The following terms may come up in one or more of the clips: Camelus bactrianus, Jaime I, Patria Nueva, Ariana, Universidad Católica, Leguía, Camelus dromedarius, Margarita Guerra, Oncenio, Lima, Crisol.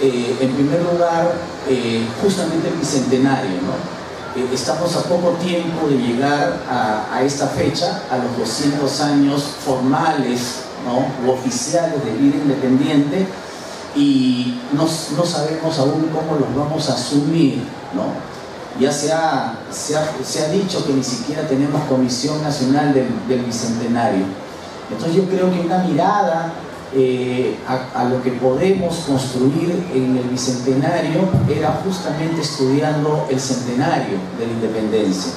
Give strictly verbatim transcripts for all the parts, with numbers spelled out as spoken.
eh, en primer lugar, eh, justamente el bicentenario, ¿no? Eh, estamos a poco tiempo de llegar a, a esta fecha, a los doscientos años formales, ¿no?, u oficiales de vida independiente, y no, no sabemos aún cómo los vamos a asumir, ¿no? Ya se ha, se, ha, se ha dicho que ni siquiera tenemos Comisión Nacional del, del Bicentenario. Entonces yo creo que una mirada eh, a, a lo que podemos construir en el Bicentenario era justamente estudiando el Centenario de la Independencia,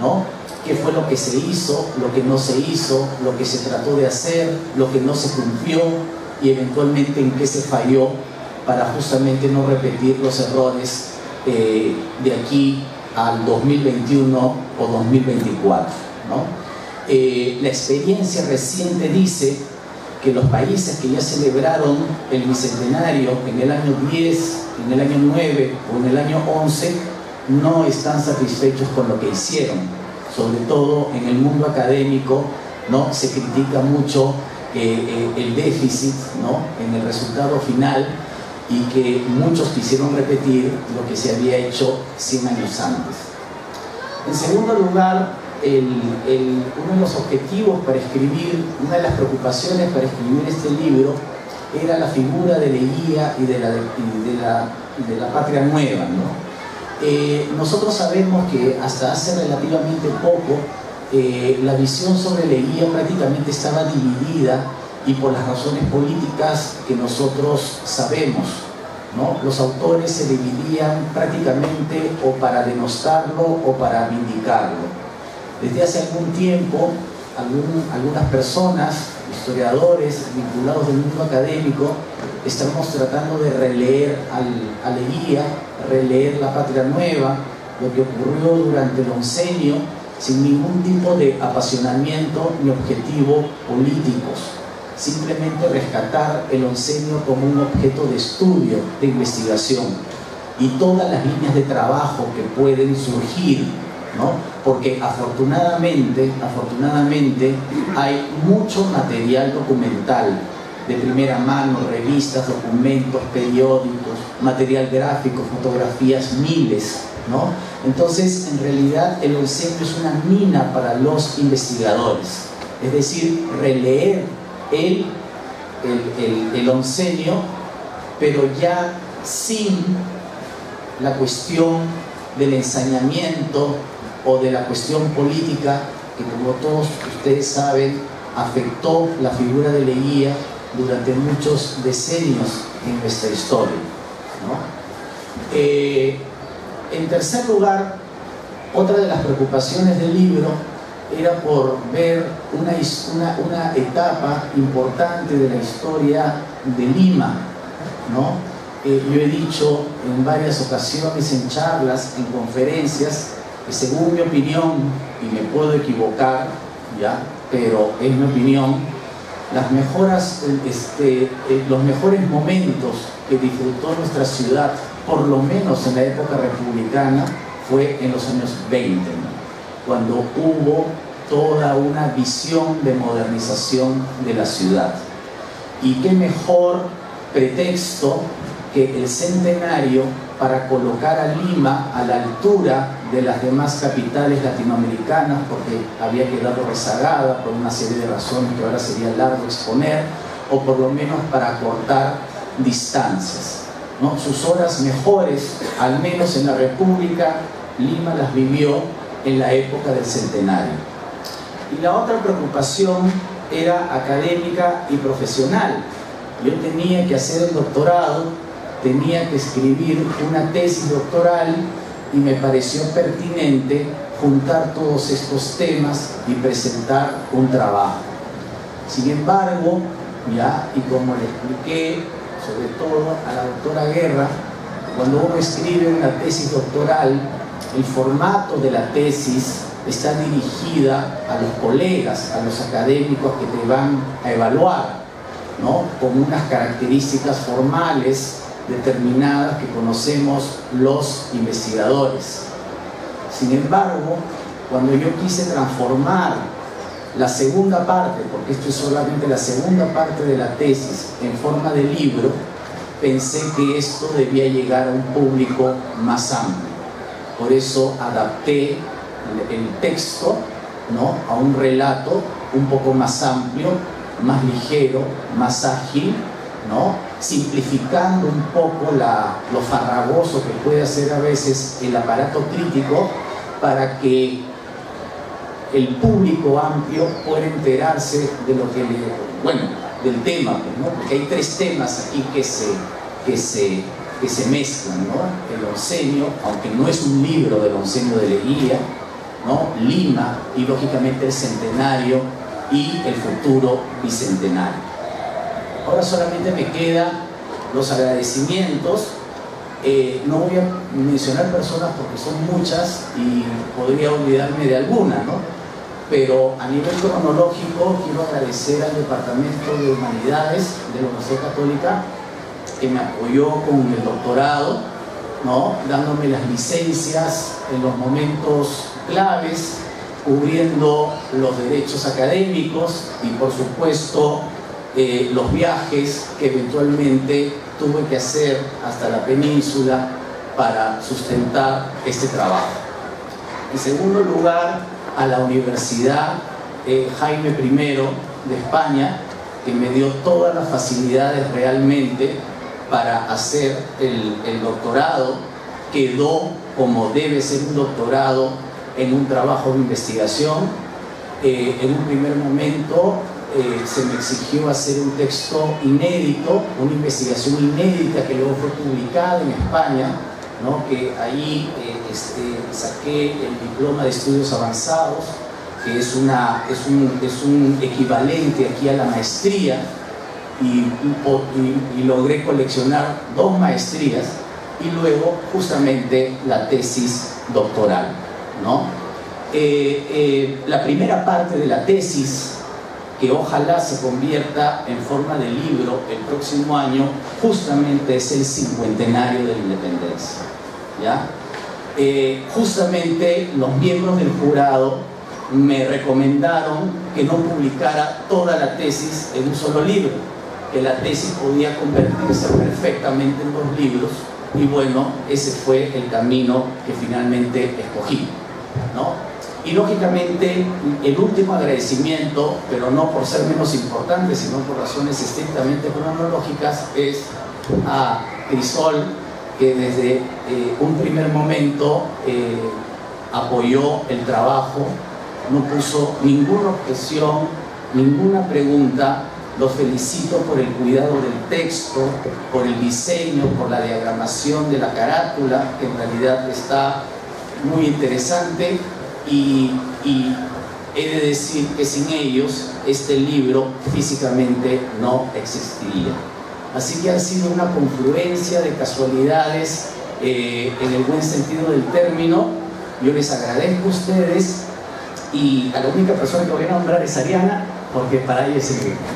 ¿no? ¿Qué fue lo que se hizo, lo que no se hizo, lo que se trató de hacer, lo que no se cumplió y eventualmente en qué se falló para justamente no repetir los errores Eh, de aquí al dos mil veintiuno o dos mil veinticuatro, ¿no? Eh, la experiencia reciente dice que los países que ya celebraron el bicentenario en el año diez, en el año nueve o en el año once no están satisfechos con lo que hicieron. Sobre todo en el mundo académico, ¿no?, se critica mucho eh, eh, el déficit, ¿no?, en el resultado final, y que muchos quisieron repetir lo que se había hecho cien años antes. En segundo lugar, el, el, uno de los objetivos para escribir, una de las preocupaciones para escribir este libro, era la figura de Leguía y de la, y de la, de la Patria Nueva, ¿no? Eh, nosotros sabemos que hasta hace relativamente poco, eh, la visión sobre Leguía prácticamente estaba dividida, y por las razones políticas que nosotros sabemos, ¿no? Los autores se dividían prácticamente o para denostarlo o para vindicarlo. Desde hace algún tiempo, algún, algunas personas, historiadores vinculados del mundo académico, estamos tratando de releer al, a Leguía, releer la Patria Nueva, lo que ocurrió durante el Oncenio, sin ningún tipo de apasionamiento ni objetivo políticos. Simplemente rescatar el Oncenio como un objeto de estudio, de investigación, y todas las líneas de trabajo que pueden surgir, ¿no? Porque afortunadamente, afortunadamente hay mucho material documental de primera mano, revistas, documentos, periódicos, material gráfico, fotografías, miles, ¿no? Entonces, en realidad, el Oncenio es una mina para los investigadores, es decir, releer El, el, el, el Oncenio, pero ya sin la cuestión del ensañamiento o de la cuestión política que, como todos ustedes saben, afectó la figura de Leguía durante muchos decenios en nuestra historia, ¿no? Eh, en tercer lugar, otra de las preocupaciones del libro era por ver una, una, una etapa importante de la historia de Lima, ¿no? Eh, yo he dicho en varias ocasiones, en charlas, en conferencias, que según mi opinión, y me puedo equivocar, ¿ya?, pero es mi opinión, las mejoras, este, los mejores momentos que disfrutó nuestra ciudad, por lo menos en la época republicana, fue en los años veinte, ¿no?, cuando hubo toda una visión de modernización de la ciudad. Y qué mejor pretexto que el centenario para colocar a Lima a la altura de las demás capitales latinoamericanas, porque había quedado rezagada por una serie de razones que ahora sería largo exponer, o por lo menos para cortar distancias, ¿no? Sus horas mejores, al menos en la República, Lima las vivió en la época del centenario. Y la otra preocupación era académica y profesional. Yo tenía que hacer el doctorado, tenía que escribir una tesis doctoral, y me pareció pertinente juntar todos estos temas y presentar un trabajo. Sin embargo, ya, y como le expliqué sobre todo a la doctora Guerra, cuando uno escribe una tesis doctoral, el formato de la tesis está dirigida a los colegas, a los académicos que te van a evaluar, ¿no?, con unas características formales determinadas que conocemos los investigadores. Sin embargo, cuando yo quise transformar la segunda parte, porque esto es solamente la segunda parte de la tesis, en forma de libro, pensé que esto debía llegar a un público más amplio. Por eso adapté el texto, ¿no?, a un relato un poco más amplio, más ligero, más ágil, ¿no?, simplificando un poco la, lo farragoso que puede hacer a veces el aparato crítico, para que el público amplio pueda enterarse de lo que le, bueno, del tema, ¿no?, porque hay tres temas aquí que se, que se, que se mezclan, ¿no? El Oncenio, aunque no es un libro del Oncenio de Leguía, ¿no?, Lima y lógicamente el centenario y el futuro bicentenario. Ahora solamente me quedan los agradecimientos. Eh, no voy a mencionar personas porque son muchas y podría olvidarme de alguna, ¿no? Pero a nivel cronológico quiero agradecer al Departamento de Humanidades de la Universidad Católica, que me apoyó con el doctorado, ¿no?, dándome las licencias en los momentos claves, cubriendo los derechos académicos y por supuesto Eh, los viajes que eventualmente tuve que hacer hasta la península para sustentar este trabajo. En segundo lugar, a la Universidad eh, Jaime primero de España, que me dio todas las facilidades realmente para hacer el, el doctorado. Quedó como debe ser un doctorado, en un trabajo de investigación. Eh, en un primer momento Eh, se me exigió hacer un texto inédito, una investigación inédita que luego fue publicada en España, ¿no?, que ahí eh, este, saqué el diploma de estudios avanzados, que es, una, es, un, es un equivalente aquí a la maestría, y, y, y logré coleccionar dos maestrías y luego justamente la tesis doctoral, ¿no? Eh, eh, la primera parte de la tesis, que ojalá se convierta en forma de libro el próximo año, justamente es el cincuentenario de la independencia, ¿ya? Eh, justamente los miembros del jurado me recomendaron que no publicara toda la tesis en un solo libro, que la tesis podía convertirse perfectamente en dos libros, y bueno, ese fue el camino que finalmente escogí, ¿no? Y lógicamente el último agradecimiento, pero no por ser menos importante, sino por razones estrictamente cronológicas, es a Crisol, que desde eh, un primer momento eh, apoyó el trabajo, no puso ninguna objeción, ninguna pregunta. Los felicito por el cuidado del texto, por el diseño, por la diagramación de la carátula, que en realidad está muy interesante. Y, y he de decir que sin ellos este libro físicamente no existiría. Así que ha sido una confluencia de casualidades eh, en el buen sentido del término. Yo les agradezco a ustedes, y a la única persona que voy a nombrar es Ariana, porque para ella es el libro.